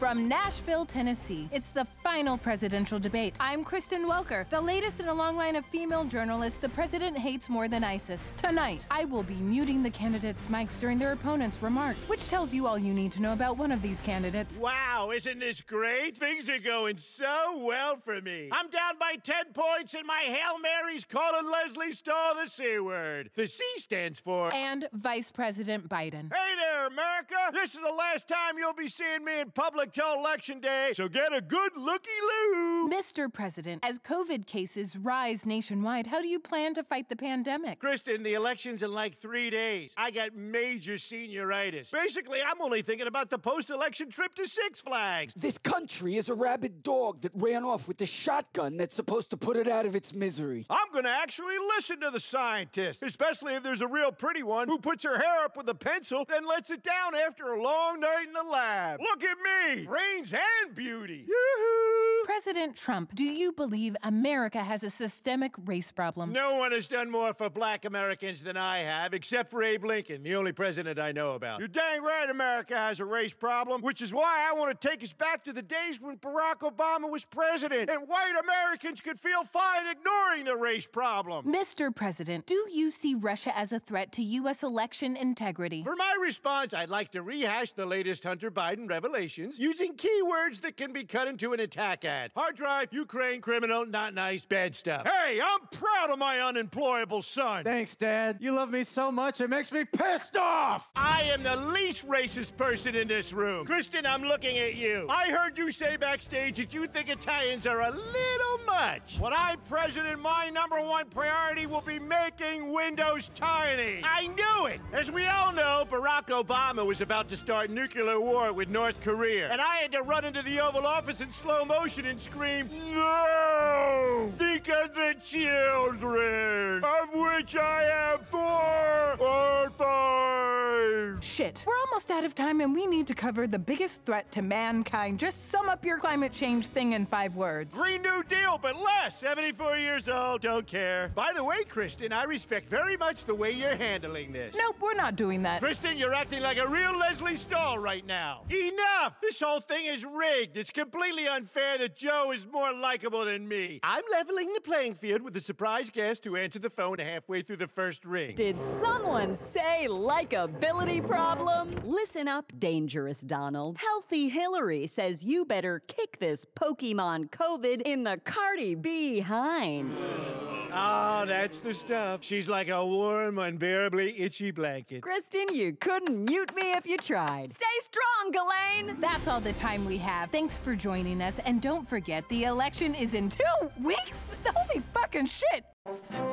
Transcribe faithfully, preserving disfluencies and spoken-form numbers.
from Nashville, Tennessee. It's the final presidential debate. I'm Kristen Welker, the latest in a long line of female journalists the president hates more than ISIS. Tonight, I will be muting the candidates' mics during their opponents' remarks, which tells you all you need to know about one of these candidates. Wow, isn't this great? Things are going so well for me. I'm down by ten points and my Hail Mary's calling Leslie Stahl the C word. The C stands for... And Vice President Biden. Hey there, America! This is the last time you'll be seeing me in public till Election Day, so get a good looky-loo! Mister President, as COVID cases rise nationwide, how do you plan to fight the pandemic? Kristen, the election's in like three days. I got major senioritis. Basically, I'm only thinking about the post-election trip to Six Flags. This country is a rabid dog that ran off with the shotgun that's supposed to put it out of its misery. I'm gonna actually listen to the scientists, especially if there's a real pretty one who puts her hair up with a pencil and lets it down after a long night in the lab. Look at me! Brains and beauty! Yoo-hoo! President Trump, do you believe America has a systemic race problem? No one has done more for black Americans than I have, except for Abe Lincoln, the only president I know about. You're dang right America has a race problem, which is why I want to take us back to the days when Barack Obama was president and white Americans could feel fine ignoring the race problem. Mister President, do you see Russia as a threat to U S election integrity? For my response, I'd like to rehash the latest Hunter Biden revelations using keywords that can be cut into an attack ad. Hard drive, Ukraine, criminal, not nice, bad stuff. Hey, I'm proud of my unemployable son. Thanks, Dad. You love me so much, it makes me pissed off! I am the least racist person in this room. Kristen, I'm looking at you. I heard you say backstage that you think Italians are a little much. When I'm president, my number one priority will be making windows tiny. I knew it! As we all know, Barack Obama was about to start nuclear war with North Korea, and I had to run into the Oval Office in slow motion and scream, "No! Think of the children, of which I have four or five!" Shit. We're almost out of time, and we need to cover the biggest threat to mankind. Just sum up your climate change thing in five words. Green New Deal, but less! seventy-four years old, don't care. By the way, Kristen, I respect very much the way you're handling this. Nope, we're not doing that. Kristen, you're acting like a real Leslie Stahl right now. Enough! This whole thing is rigged. It's completely unfair that Joe is more likable than me. I'm leveling the playing field with a surprise guest who answered the phone halfway through the first ring. Did someone say likability problem? Listen up, dangerous Donald. Healthy Hillary says you better kick this Pokemon COVID in the Cardi B behind. Oh, that's the stuff. She's like a warm, unbearably itchy blanket. Kristen, you couldn't mute me if you tried. Stay strong, Ghislaine! That's all the time we have. Thanks for joining us, and don't forget, the election is in two weeks! Holy fucking shit!